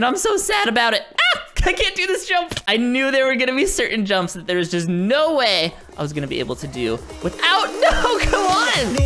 and I'm so sad about it. Ah, I can't do this jump. I knew there were gonna be certain jumps that there was just no way I was gonna be able to do without, no, come on.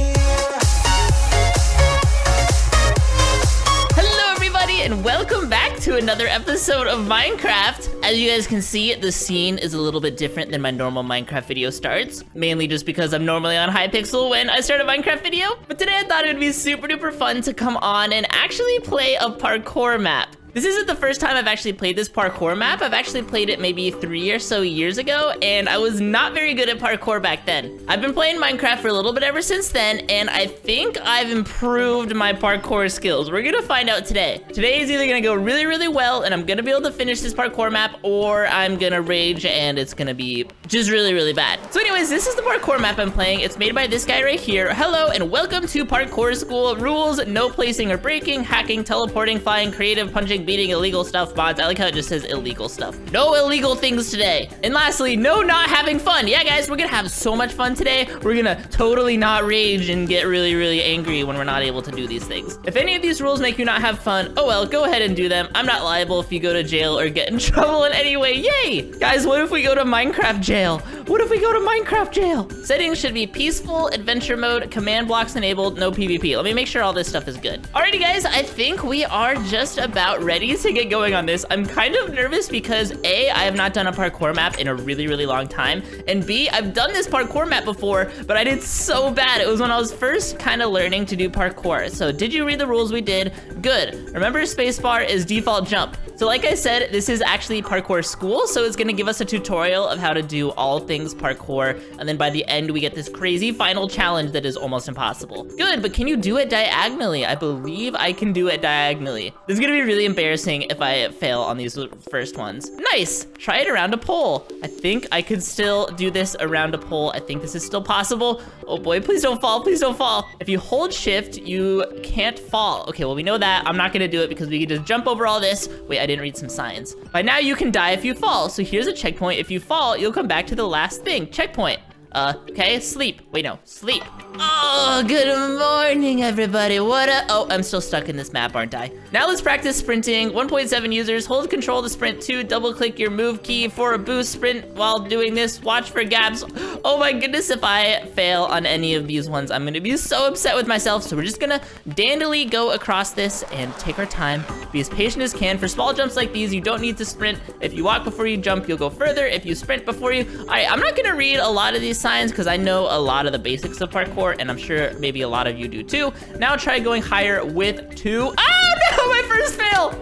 Hello everybody, and welcome back to another episode of Minecraft. As you guys can see, the scene is a little bit different than my normal Minecraft video starts, mainly just because I'm normally on Hypixel when I start a Minecraft video, but today I thought it would be super duper fun to come on and actually play a parkour map. This isn't the first time I've actually played this parkour map. I've actually played it maybe 3 or so years ago, and I was not very good at parkour back then. I've been playing Minecraft for a little bit ever since then, and I think I've improved my parkour skills. We're gonna find out today. Today is either gonna go really, really well, and I'm gonna be able to finish this parkour map, or I'm gonna rage, and it's gonna be just really, really bad. So anyways, this is the parkour map I'm playing. It's made by this guy right here. Hello, and welcome to parkour school. Rules: no placing or breaking, hacking, teleporting, flying, creative, punching, beating, illegal stuff, mods. I like how it just says illegal stuff. No illegal things today. And lastly, no not having fun. Yeah, guys, we're gonna have so much fun today. We're gonna totally not rage and get really, really angry when we're not able to do these things. If any of these rules make you not have fun, oh well, go ahead and do them. I'm not liable if you go to jail or get in trouble in any way. Yay! Guys, what if we go to Minecraft jail? What if we go to Minecraft jail? Settings should be peaceful, adventure mode, command blocks enabled, no PvP. Let me make sure all this stuff is good. Alrighty, guys, I think we are just about ready to get going on this. I'm kind of nervous because A, I have not done a parkour map in a really, really long time, and B, I've done this parkour map before, but I did so bad. It was when I was first kind of learning to do parkour. So did you read the rules? We did. Good. Remember, spacebar is default jump. So like I said, this is actually parkour school, so it's gonna give us a tutorial of how to do all things parkour, and then by the end, we get this crazy final challenge that is almost impossible. Good, but can you do it diagonally? I believe I can do it diagonally. This is gonna be really embarrassing if I fail on these first ones. Nice, try it around a pole. I think I could still do this around a pole. I think this is still possible. Oh boy, please don't fall, please don't fall. If you hold shift, you can't fall. Okay, well we know that. I'm not gonna do it because we can just jump over all this. Wait, I didn't read some signs. By now you can die if you fall. So here's a checkpoint. If you fall, you'll come back to the last thing. Checkpoint. Okay, sleep. Wait, no, sleep. Oh, good morning, everybody. What up? Oh, I'm still stuck in this map, aren't I? Now let's practice sprinting. 1.7 users, hold control to sprint 2, double click your move key for a boost sprint while doing this. Watch for gaps. Oh my goodness, if I fail on any of these ones, I'm gonna be so upset with myself. So we're just gonna dandily go across this and take our time. Be as patient as can. For small jumps like these, you don't need to sprint. If you walk before you jump, you'll go further. If you sprint before you... All right, I'm not gonna read a lot of these signs because I know a lot of the basics of parkour, and I'm sure maybe a lot of you do too. Now try going higher with 2. Oh no, my first fail.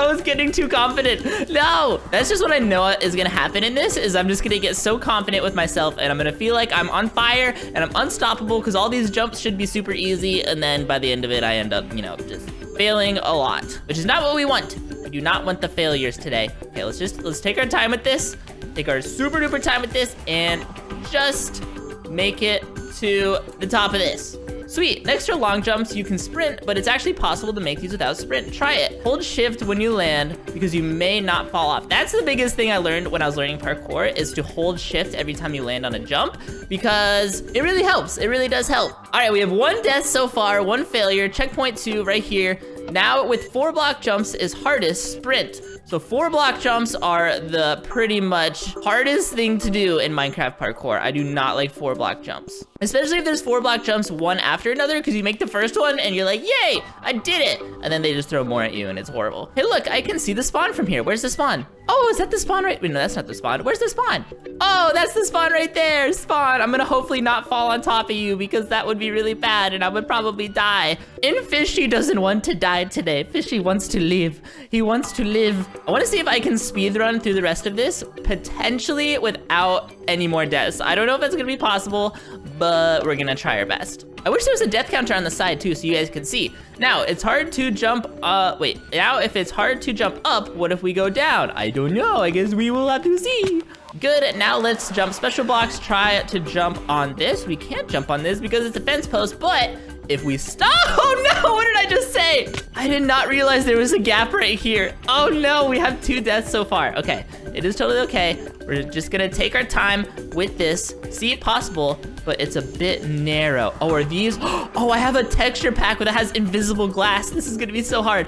I was getting too confident. No, that's just what I know is gonna happen in this, is I'm just gonna get so confident with myself, and I'm gonna feel like I'm on fire and I'm unstoppable because all these jumps should be super easy, and then by the end of it, I end up, you know, just failing a lot, which is not what we want. We do not want the failures today. Okay, let's take our time with this. Take our super duper time with this and just make it to the top of this. Sweet, next to long jumps, you can sprint, but it's actually possible to make these without sprint. Try it. Hold shift when you land because you may not fall off. That's the biggest thing I learned when I was learning parkour, is to hold shift every time you land on a jump, because it really helps. It really does help. All right, we have 1 death so far, 1 failure, checkpoint 2 right here. Now with 4 block jumps is hardest, sprint. So 4 block jumps are the pretty much hardest thing to do in Minecraft parkour. I do not like 4 block jumps. Especially if there's 4 block jumps one after another, because you make the first one and you're like, yay, I did it. And then they just throw more at you and it's horrible. Hey, look, I can see the spawn from here. Where's the spawn? Oh, is that the spawn right? Wait, no, that's not the spawn. Where's the spawn? Oh, that's the spawn right there. Spawn. I'm gonna hopefully not fall on top of you because that would be really bad and I would probably die. And Fishy doesn't want to die today. Fishy wants to live. He wants to live. I want to see if I can speedrun through the rest of this, potentially without any more deaths. I don't know if that's gonna be possible, but we're gonna try our best. I wish there was a death counter on the side too, so you guys could see. Now, it's hard to jump, now if it's hard to jump up, what if we go down? I don't know, I guess we will have to see. Good, now let's jump special blocks, try to jump on this. We can't jump on this because it's a fence post, but if we stop, oh no, what did I just say? I did not realize there was a gap right here. Oh no, we have 2 deaths so far. Okay, it is totally okay. We're just gonna take our time with this, see it possible, but it's a bit narrow. Oh, are these? Oh, I have a texture pack that has invisible glass. This is gonna be so hard.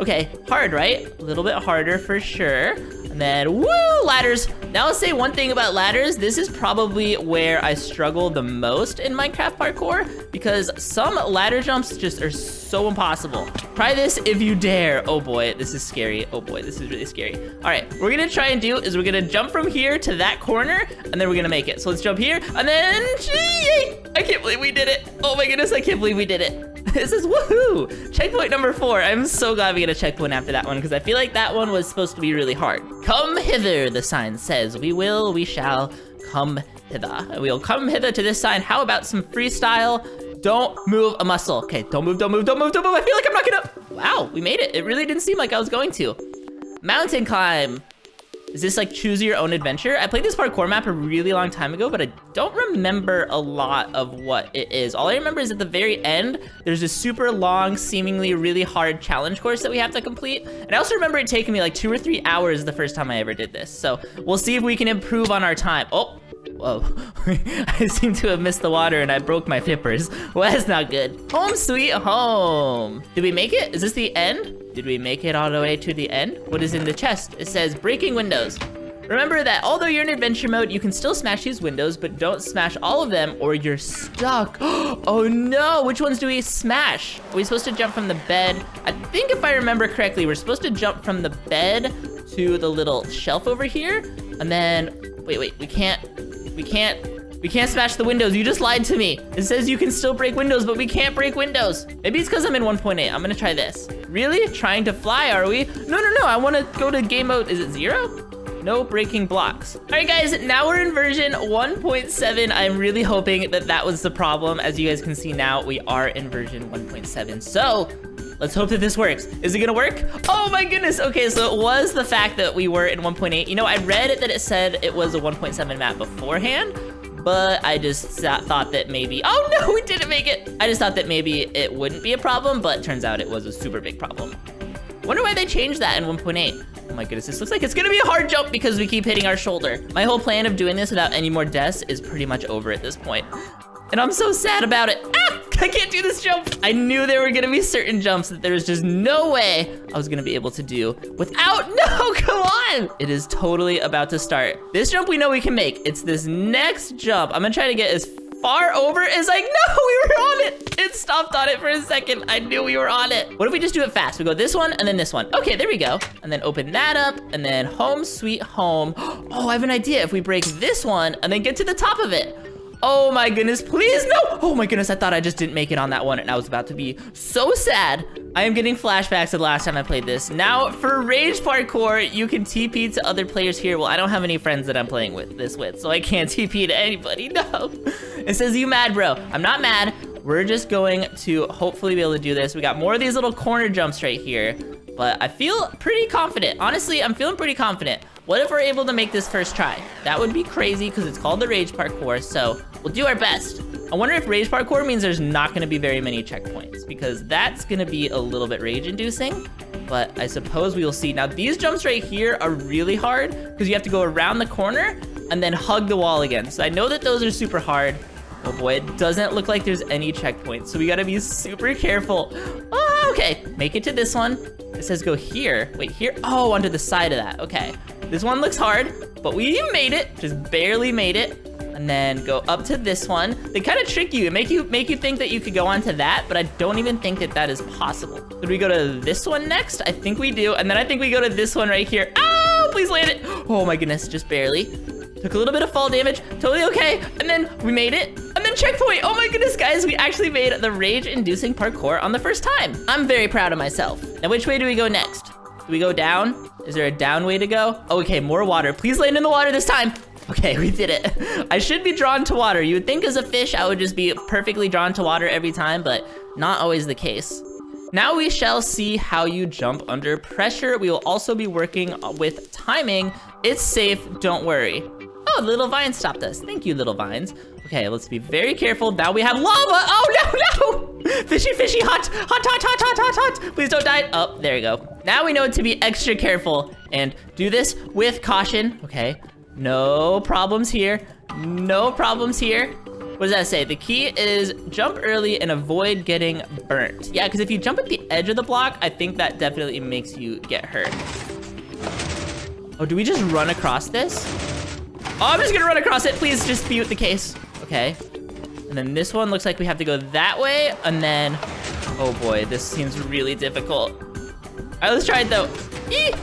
Okay, hard, right? A little bit harder for sure. And then, woo, ladders. Now I'll say one thing about ladders. This is probably where I struggle the most in Minecraft parkour because some ladder jumps just are so impossible. Try this if you dare. Oh boy, this is scary. Oh boy, this is really scary. All right, we're gonna try and do is we're gonna jump from here to that corner and then we're gonna make it. So let's jump here and then, gee, I can't believe we did it. Oh my goodness, I can't believe we did it. This is woohoo! Checkpoint number 4. I'm so glad we get a checkpoint after that one because I feel like that one was supposed to be really hard. Come hither, the sign says. We will, we shall come hither. We'll come hither to this sign. How about some freestyle? Don't move a muscle. Okay, don't move, don't move, don't move, don't move. I feel like I'm not gonna... Wow, we made it. It really didn't seem like I was going to. Mountain climb. Is this like choose your own adventure? I played this parkour map a really long time ago, but I don't remember a lot of what it is. All I remember is at the very end, there's this super long, seemingly really hard challenge course that we have to complete. And I also remember it taking me like 2 or 3 hours the first time I ever did this. So we'll see if we can improve on our time. Oh, whoa. I seem to have missed the water and I broke my flippers. Well, that's not good. Home sweet home. Did we make it? Is this the end? Did we make it all the way to the end? What is in the chest? It says breaking windows. Remember that although you're in adventure mode, you can still smash these windows, but don't smash all of them or you're stuck. Oh no, which ones do we smash? Are we supposed to jump from the bed? I think if I remember correctly, we're supposed to jump from the bed to the little shelf over here. And then, wait, we can't smash the windows. You just lied to me. It says you can still break windows, but we can't break windows. Maybe it's because I'm in 1.8. I'm gonna try this. Really? Trying to fly, are we? No. I wanna go to game mode. Is it 0? No breaking blocks. All right, guys, now we're in version 1.7. I'm really hoping that that was the problem. As you guys can see now, we are in version 1.7. So let's hope that this works. Is it gonna work? Oh my goodness. Okay, so it was the fact that we were in 1.8. You know, I read that it said it was a 1.7 map beforehand, but I just thought that maybe, oh no, we didn't make it. I just thought that maybe it wouldn't be a problem, but turns out it was a super big problem. Wonder why they changed that in 1.8. Oh my goodness, this looks like it's gonna be a hard jump because we keep hitting our shoulder. My whole plan of doing this without any more deaths is pretty much over at this point. And I'm so sad about it. Ah, I can't do this jump. I knew there were gonna be certain jumps that there was just no way I was gonna be able to do without, no, come on. It is totally about to start. This jump we know we can make. It's this next jump. I'm gonna try to get as far over as I, no, we were on it. It stopped on it for a second. I knew we were on it. What if we just do it fast? We go this one and then this one. Okay, there we go. And then open that up and then home sweet home. Oh, I have an idea. If we break this one and then get to the top of it. Oh my goodness, please, no. Oh my goodness, I thought I just didn't make it on that one and I was about to be so sad. I am getting flashbacks to the last time I played this. Now for Rage Parkour, you can TP to other players here. Well, I don't have any friends that I'm playing with this with, so I can't TP to anybody, no. It says, you mad, bro? I'm not mad. We're just going to hopefully be able to do this. We got more of these little corner jumps right here, but I feel pretty confident. Honestly, I'm feeling pretty confident. What if we're able to make this first try? That would be crazy because it's called the Rage Parkour, so we'll do our best. I wonder if Rage Parkour means there's not gonna be very many checkpoints because that's gonna be a little bit rage-inducing, but I suppose we will see. Now, these jumps right here are really hard because you have to go around the corner and then hug the wall again. So I know that those are super hard. Oh boy, it doesn't look like there's any checkpoints, so we gotta be super careful. Oh, okay, make it to this one. It says go here, wait, here? Oh, onto the side of that, okay. This one looks hard, but we made it, just barely made it. And then go up to this one. They kind of trick you and make you think that you could go onto that, but I don't even think that that is possible. Did we go to this one next? I think we do. And then I think we go to this one right here. Oh, please land it. Oh my goodness, just barely. Took a little bit of fall damage, totally okay. And then we made it. And then checkpoint. Oh my goodness, guys, we actually made the rage-inducing parkour on the first time. I'm very proud of myself. Now, which way do we go next? Do we go down? Is there a down way to go? Okay, more water. Please land in the water this time. Okay, we did it. I should be drawn to water. You would think as a fish, I would just be perfectly drawn to water every time, but not always the case. Now we shall see how you jump under pressure. We will also be working with timing. It's safe, don't worry. Oh, the little vines stopped us. Thank you, little vines. Okay, let's be very careful. Now we have lava. Oh, no. Fishy, fishy, hot, hot, hot, hot, hot, hot, hot. Please don't die. Oh, there you go. Now we know to be extra careful and do this with caution. Okay, no problems here. No problems here. What does that say? The key is jump early and avoid getting burnt. Yeah, because if you jump at the edge of the block, I think that definitely makes you get hurt. Oh, do we just run across this? Oh, I'm just gonna run across it. Please just be with the case. Okay. And then this one looks like we have to go that way. And then, oh boy, this seems really difficult. All right, let's try it though. Eek!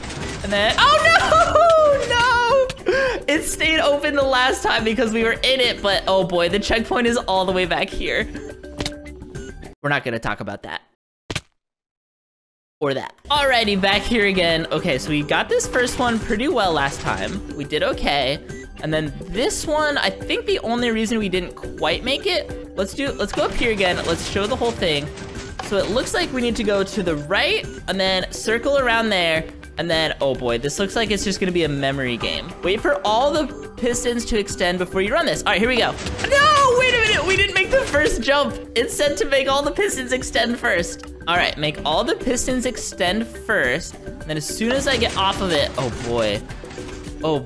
And then, oh no, no! It stayed open the last time because we were in it, but oh boy, the checkpoint is all the way back here. We're not gonna talk about that. Or that. Alrighty, back here again. Okay, so we got this first one pretty well last time. We did okay. And then this one, I think the only reason we didn't quite make it, let's go up here again. Let's show the whole thing. So it looks like we need to go to the right and then circle around there. And then, oh boy, this looks like it's just gonna be a memory game. Wait for all the pistons to extend before you run this. All right, here we go. No, wait a minute, we didn't make the first jump. It said to make all the pistons extend first. All right, make all the pistons extend first. And then as soon as I get off of it, oh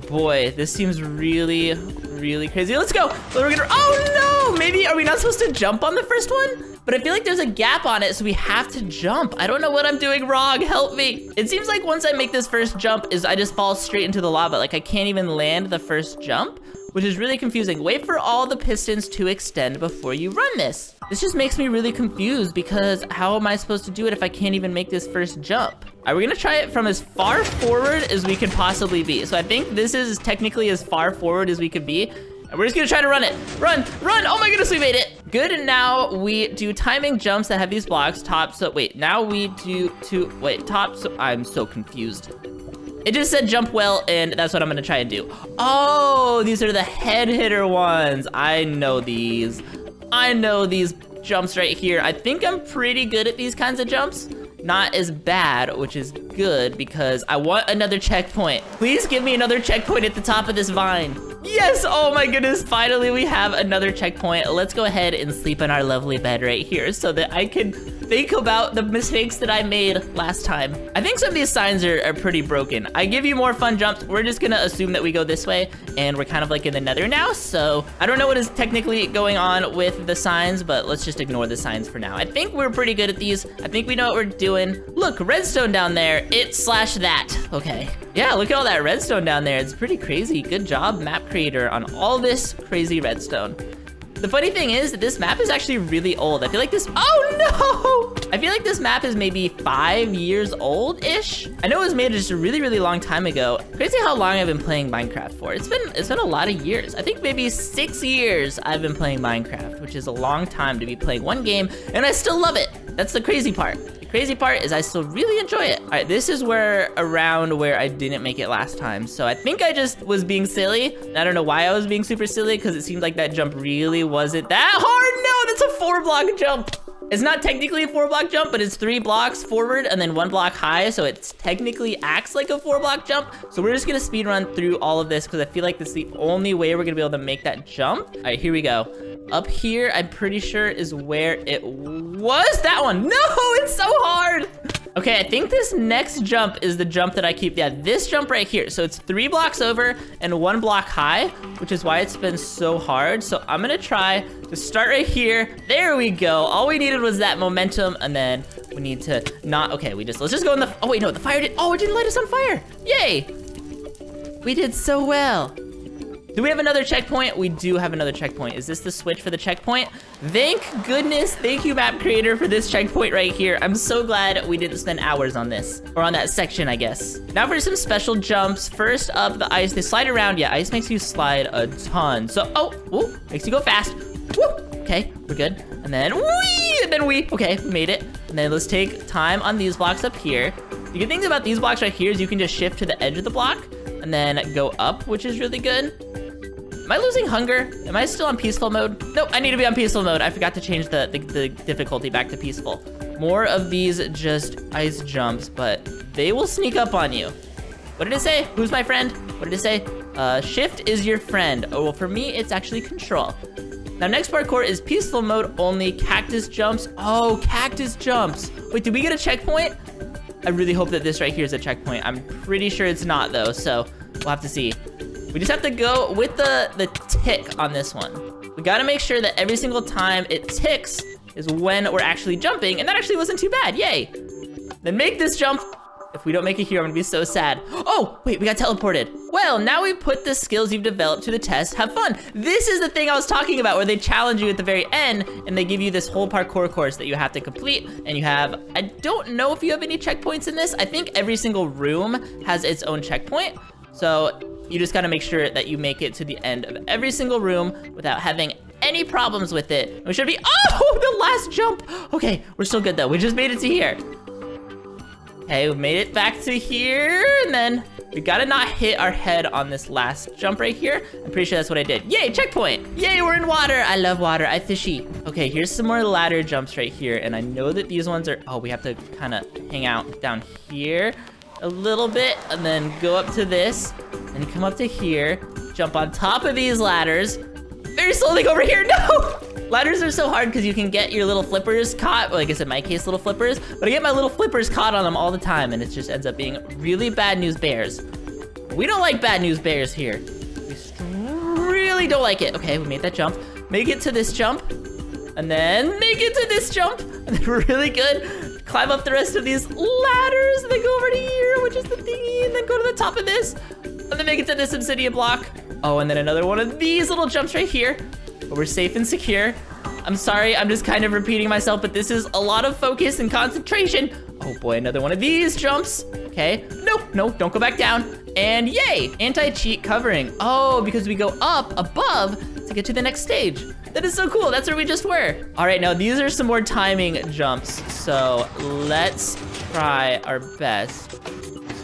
boy, this seems really, really crazy. Let's go. We're gonna, oh no, maybe, are we not supposed to jump on the first one? But I feel like there's a gap on it, so we have to jump. I don't know what I'm doing wrong, help me. It seems like once I make this first jump is I just fall straight into the lava. Like I can't even land the first jump, which is really confusing. Wait for all the pistons to extend before you run this. This just makes me really confused because how am I supposed to do it if I can't even make this first jump? All right, we're gonna try it from as far forward as we could possibly be. So I think this is technically as far forward as we could be. And we're just gonna try to run it. Run, run, oh my goodness, we made it. Good, and now we do timing jumps that have these blocks, top, so wait, now we do two, wait, top, so I'm so confused. It just said jump well, and that's what I'm gonna try and do. Oh, these are the head hitter ones. I know these jumps right here. I think I'm pretty good at these kinds of jumps. Not as bad, which is good because I want another checkpoint. Please give me another checkpoint at the top of this vine. Yes, oh my goodness, finally we have another checkpoint. Let's go ahead and sleep in our lovely bed right here so that I can think about the mistakes that I made last time. I think some of these signs are pretty broken. I give you more fun jumps. We're just gonna assume that we go this way and we're kind of like in the nether now. So I don't know what is technically going on with the signs, but let's just ignore the signs for now. I think we're pretty good at these. I think we know what we're dodoing. Look, redstone down there, it slash that, okay. Yeah, look at all that redstone down there. It's pretty crazy. Good job, map creator, on all this crazy redstone. The funny thing is that this map is actually really old. I feel like this, oh no! I feel like this map is maybe 5 years old-ish. I know it was made just a really, really long time ago. Crazy how long I've been playing Minecraft for. It's been a lot of years. I think maybe 6 years I've been playing Minecraft, which is a long time to be playing one game, and I still love it. That's the crazy part. Crazy part is I still really enjoy it. All right, this is around where I didn't make it last time. So I think I just was being silly. I don't know why I was being super silly because it seemed like that jump really wasn't that hard. No, that's a 4-block jump. It's not technically a 4-block jump, but it's 3 blocks forward and then 1 block high. So it technically acts like a 4-block jump. So we're just gonna speed run through all of this because I feel like this is the only way we're gonna be able to make that jump. All right, here we go. Up here, I'm pretty sure is where it was. That one. No, it's so hard. Okay, I think this next jump is the jump that I keep. Yeah, this jump right here. So it's 3 blocks over and 1 block high, which is why it's been so hard. So I'm gonna try to start right here. There we go. All we needed was that momentum, and then we need to not. Okay, let's just go in the. Oh wait, no, the fire did. Oh, it didn't light us on fire. Yay! We did so well. Do we have another checkpoint? We do have another checkpoint. Is this the switch for the checkpoint? Thank goodness. Thank you, map creator, for this checkpoint right here. I'm so glad we didn't spend hours on this, or on that section, I guess. Now for some special jumps. First up, the ice. They slide around. Yeah, ice makes you slide a ton. So, oh, makes you go fast. Woo! Okay, we're good. And then, wee! And then we, okay, we made it. And then let's take time on these blocks up here. The good thing about these blocks right here is you can just shift to the edge of the block and then go up, which is really good. Am I losing hunger? Am I still on peaceful mode? Nope, I need to be on peaceful mode. I forgot to change the difficulty back to peaceful. More of these just ice jumps, but they will sneak up on you. What did it say? Who's my friend? What did it say? Shift is your friend. Oh, well, for me, it's actually control. Now, next parkour is peaceful mode only. Cactus jumps. Oh, cactus jumps. Wait, did we get a checkpoint? I really hope that this right here is a checkpoint. I'm pretty sure it's not, though, so we'll have to see. We just have to go with the tick on this one. We gotta make sure that every single time it ticks is when we're actually jumping, and that actually wasn't too bad, yay. Then make this jump. If we don't make it here, I'm gonna be so sad. Oh, wait, we got teleported. Well, now we've put the skills you've developed to the test. Have fun. This is the thing I was talking about where they challenge you at the very end and they give you this whole parkour course that you have to complete. And you have, I don't know if you have any checkpoints in this. I think every single room has its own checkpoint. So you just gotta make sure that you make it to the end of every single room without having any problems with it. We should be, oh, the last jump. Okay, we're still good though. We just made it to here. Okay, we made it back to here, and then we gotta not hit our head on this last jump right here. I'm pretty sure that's what I did. Yay, checkpoint! Yay, we're in water! I love water, I fishy. Okay, here's some more ladder jumps right here, and I know that these ones are, oh, we have to kinda hang out down here a little bit, and then go up to this, and come up to here, jump on top of these ladders, very slowly over here, no! Ladders are so hard because you can get your little flippers caught, well, I guess in my case, little flippers, but I get my little flippers caught on them all the time, and it just ends up being really bad news bears. We don't like bad news bears here. We really don't like it. Okay, we made that jump. Make it to this jump, and then make it to this jump, and then we're really good. Climb up the rest of these ladders, and then go over to here, which is the thingy, and then go to the top of this, and then make it to this obsidian block. Oh, and then another one of these little jumps right here. But we're safe and secure. I'm sorry, I'm just kind of repeating myself, but this is a lot of focus and concentration. Oh boy, another one of these jumps. Okay, nope, don't go back down. And yay, anti-cheat covering. Oh, because we go up above to get to the next stage. That is so cool, that's where we just were. All right, now these are some more timing jumps. So let's try our best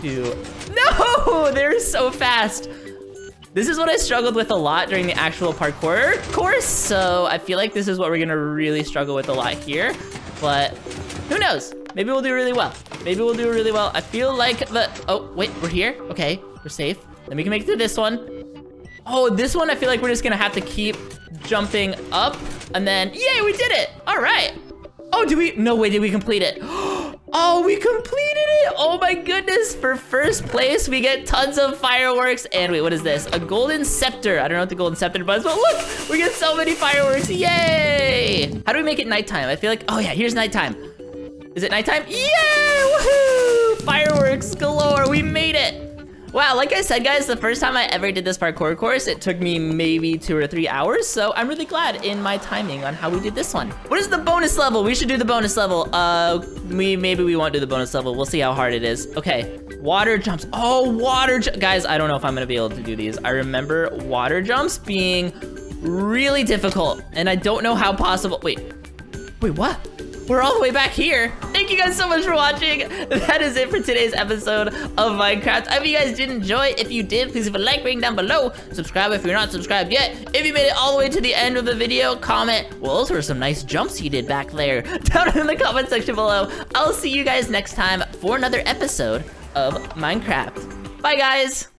to, no, they're so fast. This is what I struggled with a lot during the actual parkour course, so I feel like this is what we're gonna really struggle with a lot here, but who knows? Maybe we'll do really well. Maybe we'll do really well. I feel like the, oh, wait, we're here? Okay, we're safe. Then we can make it to this one. Oh, this one, I feel like we're just gonna have to keep jumping up, and then, yay, we did it, all right. Oh, do we, no way, did we complete it? Oh, we completed it! Oh my goodness, for first place, we get tons of fireworks. And wait, what is this? A golden scepter. I don't know what the golden scepter was, but look, we get so many fireworks, yay! How do we make it nighttime? I feel like, oh yeah, here's nighttime. Is it nighttime? Yeah, woohoo! Fireworks galore, we made it! Wow, like I said, guys, the first time I ever did this parkour course, it took me maybe 2 or 3 hours, so I'm really glad in my timing on how we did this one. What is the bonus level? We should do the bonus level. Maybe we won't do the bonus level. We'll see how hard it is. Okay, water jumps. Oh, water jumps. Guys, I don't know if I'm gonna be able to do these. I remember water jumps being really difficult, and I don't know how possible. Wait, what? We're all the way back here. Thank you guys so much for watching. That is it for today's episode of Minecraft. I hope you guys did enjoy. If you did, please leave a like rating down below. Subscribe if you're not subscribed yet. If you made it all the way to the end of the video, comment, well, those were some nice jumps you did back there, down in the comment section below. I'll see you guys next time for another episode of Minecraft. Bye, guys.